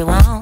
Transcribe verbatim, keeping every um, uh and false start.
what you want.